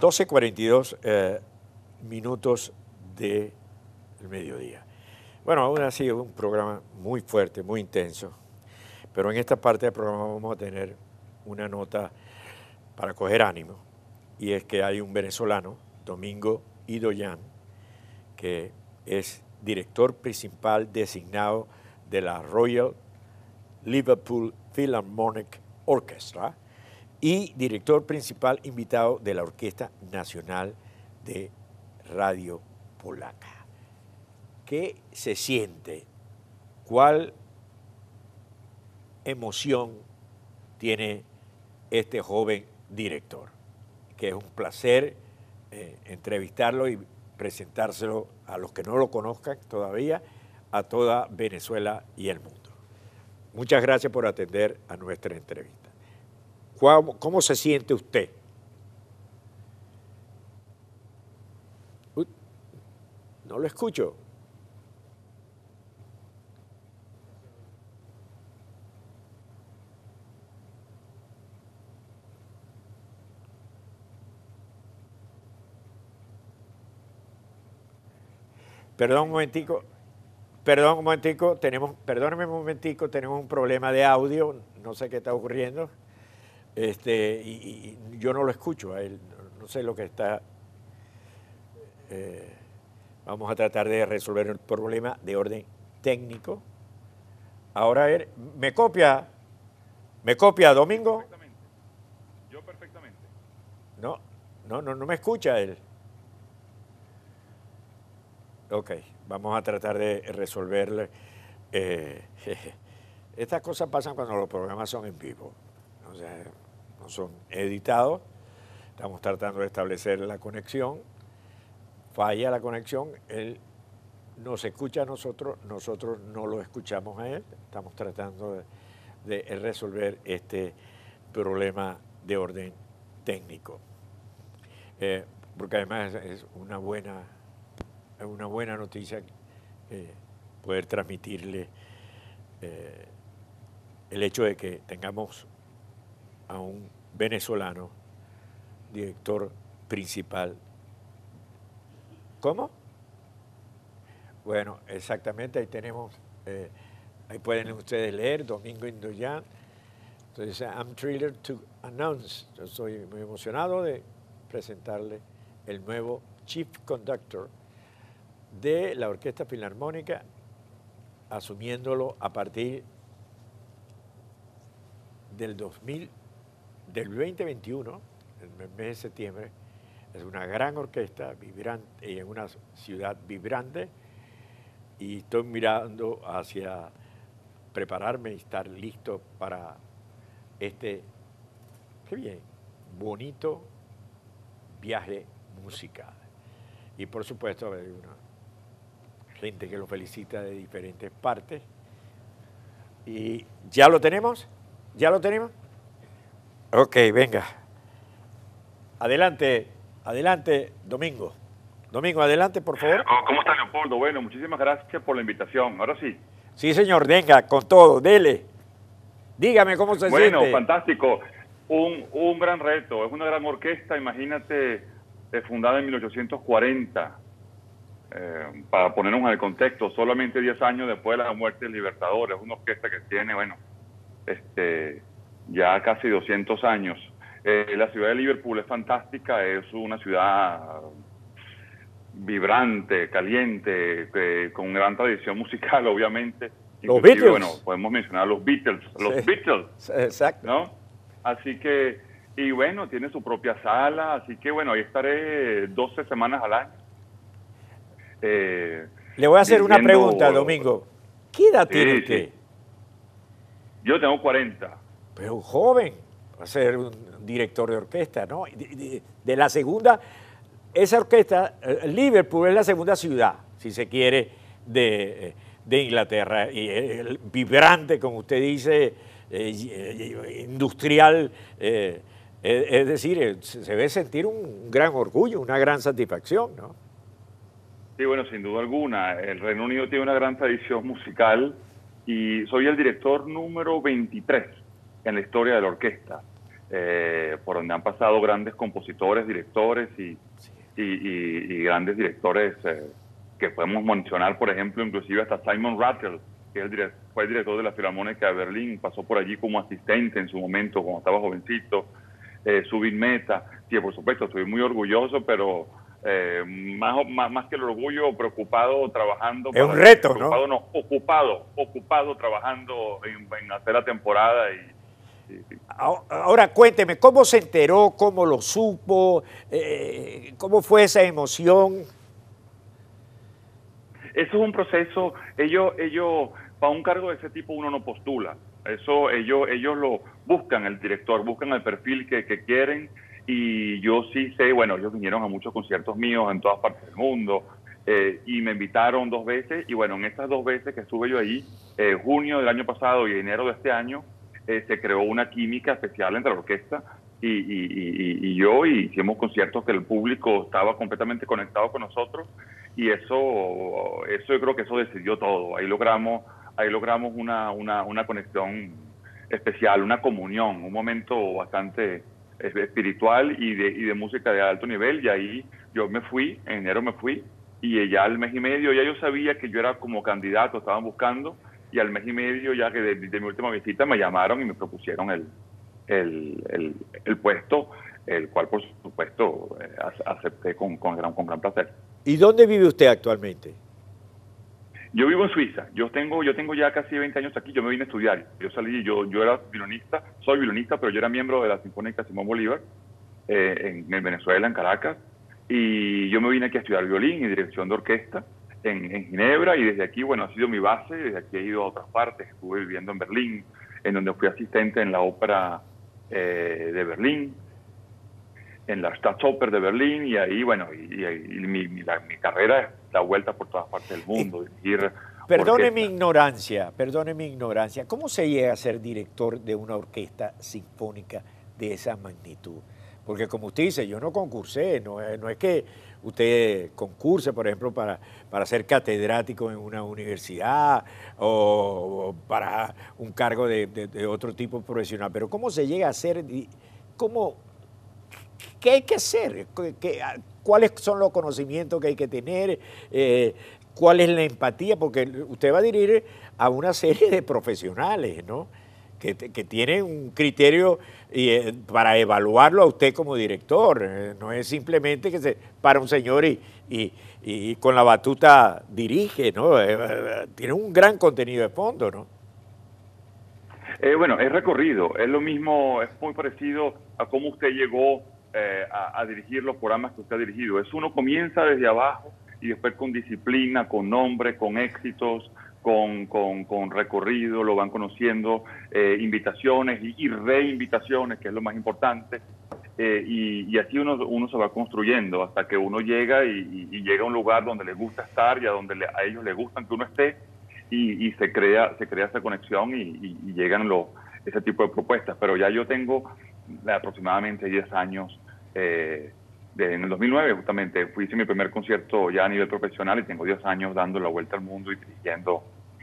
12:42 minutos del mediodía. Bueno, aún ha sido un programa muy fuerte, muy intenso, pero en esta parte del programa vamos a tener una nota para coger ánimo, y es que hay un venezolano, Domingo Hindoyan, que es director principal designado de la Royal Liverpool Philharmonic Orchestra y director principal invitado de la Orquesta Nacional de Radio Polaca. ¿Qué se siente? ¿Cuál emoción tiene este joven director? Que es un placer entrevistarlo y presentárselo a los que no lo conozcan todavía, a toda Venezuela y el mundo. Muchas gracias por atender a nuestra entrevista. ¿Cómo se siente usted? No lo escucho. Perdón un momentico, perdóneme un momentico, tenemos un problema de audio, no sé qué está ocurriendo, y yo no lo escucho a él, no sé lo que está, vamos a tratar de resolver el problema de orden técnico. Ahora él, ¿me copia Domingo? Perfectamente. Yo perfectamente. No me escucha él. Ok, vamos a tratar de resolverle. Estas cosas pasan cuando los programas son en vivo, o sea, no son editados. Estamos tratando de establecer la conexión, falla la conexión, él nos escucha a nosotros, nosotros no lo escuchamos a él. Estamos tratando de resolver este problema de orden técnico, porque además es una buena noticia poder transmitirle el hecho de que tengamos a un venezolano director principal. ¿Cómo? Bueno, exactamente, ahí tenemos, ahí pueden ustedes leer, Domingo Hindoyan. Entonces, I'm thrilled to announce, yo estoy muy emocionado de presentarle el nuevo Chief Conductor de la Orquesta Filarmónica, asumiéndolo a partir del 2021, el mes de septiembre. Es una gran orquesta, vibrante, en una ciudad vibrante, y estoy mirando hacia prepararme y estar listo para este, qué bien, bonito viaje musical. Y por supuesto hay una gente que lo felicita de diferentes partes. ¿Y ya lo tenemos? ¿Ya lo tenemos? Ok, venga. Adelante, adelante, Domingo. Domingo, adelante, por favor. ¿Cómo está, Leopoldo? Bueno, muchísimas gracias por la invitación. Ahora sí. Sí, señor, venga, con todo, dele. Dígame cómo se siente. Bueno, fantástico. Un gran reto. Es una gran orquesta, imagínate, fundada en 1840. Para ponernos en el contexto, solamente 10 años después de la muerte del Libertador. Es una orquesta que tiene, bueno, ya casi 200 años. La ciudad de Liverpool es fantástica, es una ciudad vibrante, caliente, con gran tradición musical, obviamente. Los Beatles. Bueno, podemos mencionar los Beatles. Los Beatles. Exacto. ¿No? Así que, y bueno, tiene su propia sala, así que bueno, ahí estaré 12 semanas al año. Le voy a hacer una pregunta, Domingo. ¿Qué edad tiene usted? Sí. Yo tengo 40. Pero un joven, va a ser un director de orquesta, ¿no? De la segunda, esa orquesta, Liverpool es la segunda ciudad, si se quiere, de Inglaterra. Y el vibrante, como usted dice, industrial, es decir, se debe sentir un gran orgullo, una gran satisfacción, ¿no? Sí, bueno, sin duda alguna. El Reino Unido tiene una gran tradición musical y soy el director número 23 en la historia de la orquesta. por donde han pasado grandes compositores, directores y grandes directores que podemos mencionar, por ejemplo, inclusive hasta Simon Rattle, que fue el director de la Filarmónica de Berlín, pasó por allí como asistente en su momento, cuando estaba jovencito, Subir Meta. Sí, por supuesto, estoy muy orgulloso, pero más que el orgullo, preocupado, trabajando. Es un reto, ¿no? No, ocupado trabajando en hacer la temporada. Ahora cuénteme, ¿cómo se enteró? ¿Cómo lo supo? ¿Cómo fue esa emoción? Eso es un proceso. Ellos para un cargo de ese tipo uno no postula. Eso ellos lo buscan, el director, buscan el perfil que quieren. Y yo sí sé, bueno, ellos vinieron a muchos conciertos míos en todas partes del mundo y me invitaron 2 veces. Y bueno, en estas 2 veces que estuve yo ahí, junio del año pasado y enero de este año, se creó una química especial entre la orquesta y yo, y hicimos conciertos que el público estaba completamente conectado con nosotros, y eso yo creo que eso decidió todo. Ahí logramos una conexión especial, una comunión, un momento bastante espiritual y de música de alto nivel. Y ahí yo me fui, en enero me fui, y ya al mes y medio ya yo sabía que yo era como candidato, estaban buscando, y al mes y medio ya que de mi última visita me llamaron y me propusieron el puesto, el cual por supuesto acepté con gran placer. ¿Y dónde vive usted actualmente? Yo vivo en Suiza. Yo tengo ya casi 20 años aquí. Yo me vine a estudiar. Yo salí, yo era violonista, soy violonista, pero yo era miembro de la Sinfónica Simón Bolívar en Venezuela, en Caracas, y yo me vine aquí a estudiar violín y dirección de orquesta en Ginebra, y desde aquí, bueno, ha sido mi base. Desde aquí he ido a otras partes. Estuve viviendo en Berlín, en donde fui asistente en la ópera de Berlín, en la Staatsoper de Berlín, y ahí, bueno, mi carrera es la vuelta por todas partes del mundo. Perdone mi ignorancia. ¿Cómo se llega a ser director de una orquesta sinfónica de esa magnitud? Porque como usted dice, yo no concursé, no es que usted concurse, por ejemplo, para ser catedrático en una universidad o para un cargo de otro tipo profesional, pero ¿cómo se llega a ser? ¿Qué hay que hacer? ¿Cuáles son los conocimientos que hay que tener? ¿Cuál es la empatía? Porque usted va a dirigir a una serie de profesionales, ¿no? Que tienen un criterio para evaluarlo a usted como director. No es simplemente que se para un señor y con la batuta dirige, ¿no? Tiene un gran contenido de fondo, ¿no? Bueno, es recorrido, es lo mismo, es muy parecido a cómo usted llegó a dirigir los programas que usted ha dirigido. Es uno comienza desde abajo y después con disciplina, con nombre, con éxitos, con recorrido, lo van conociendo, invitaciones y reinvitaciones, que es lo más importante, y así uno se va construyendo hasta que uno llega y llega a un lugar donde le gusta estar y a donde a ellos les gustan que uno esté. Y se crea esa conexión y llegan ese tipo de propuestas. Pero ya yo tengo aproximadamente 10 años, en el 2009 justamente hice mi primer concierto ya a nivel profesional, y tengo 10 años dando la vuelta al mundo y dirigiendo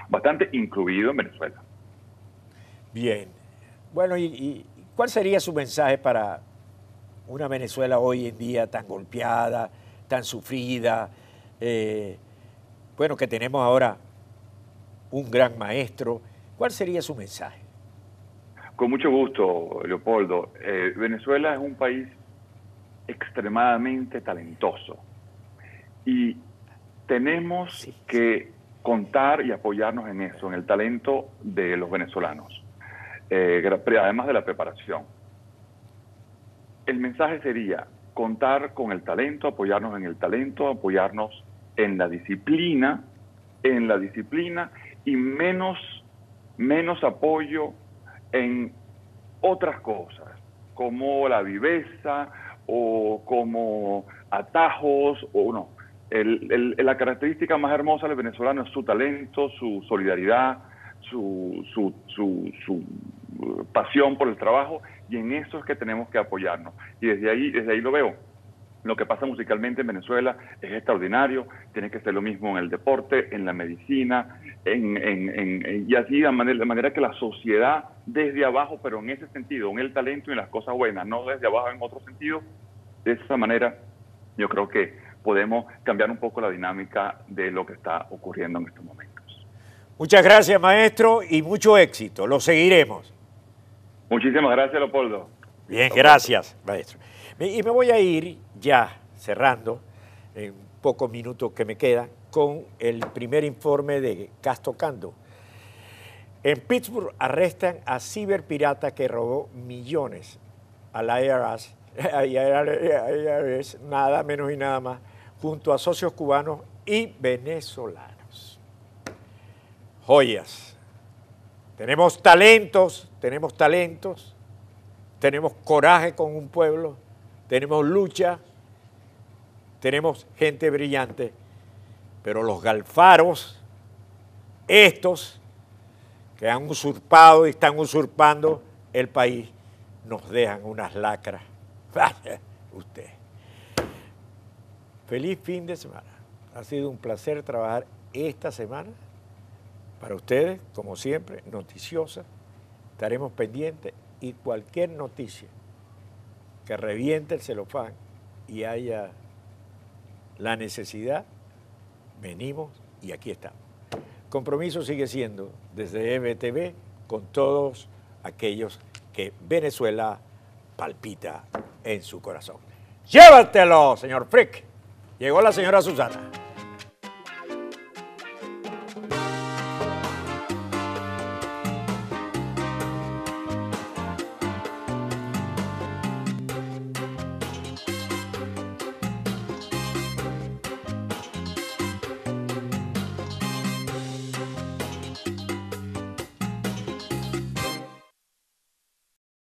bastante, incluido en Venezuela. Bien. Bueno, ¿y cuál sería su mensaje para una Venezuela hoy en día tan golpeada, tan sufrida? Bueno, que tenemos ahora un gran maestro. ¿Cuál sería su mensaje? Con mucho gusto, Leopoldo. Venezuela es un país extremadamente talentoso y tenemos que contar y apoyarnos en eso, en el talento de los venezolanos, además de la preparación. El mensaje sería contar con el talento, apoyarnos en el talento, apoyarnos en la disciplina, y menos apoyo en otras cosas, como la viveza o como atajos o no. La característica más hermosa del venezolano es su talento, su solidaridad, su pasión por el trabajo, y en eso es que tenemos que apoyarnos. Y desde ahí lo veo. Lo que pasa musicalmente en Venezuela es extraordinario, tiene que ser lo mismo en el deporte, en la medicina, y así de manera que la sociedad desde abajo, pero en ese sentido, en el talento y en las cosas buenas, no desde abajo en otro sentido, de esa manera yo creo que podemos cambiar un poco la dinámica de lo que está ocurriendo en estos momentos. Muchas gracias, maestro, y mucho éxito, lo seguiremos. Muchísimas gracias, Leopoldo. Bien, gracias, maestro. Y me voy a ir ya cerrando, en pocos minutos que me quedan, con el primer informe de Castocando. En Pittsburgh arrestan a ciberpirata que robó millones al IRS, nada menos y nada más, junto a socios cubanos y venezolanos. Joyas. Tenemos talentos, tenemos coraje con un pueblo, tenemos lucha, tenemos gente brillante, pero los galfaros, estos que han usurpado y están usurpando el país, nos dejan unas lacras. Vaya usted. Feliz fin de semana. Ha sido un placer trabajar esta semana para ustedes, como siempre, noticiosa. Estaremos pendientes. Y cualquier noticia que reviente el celofán y haya la necesidad, venimos y aquí estamos. Compromiso sigue siendo desde EBTV con todos aquellos que Venezuela palpita en su corazón. ¡Llévatelo, señor Frick! Llegó la señora Susana.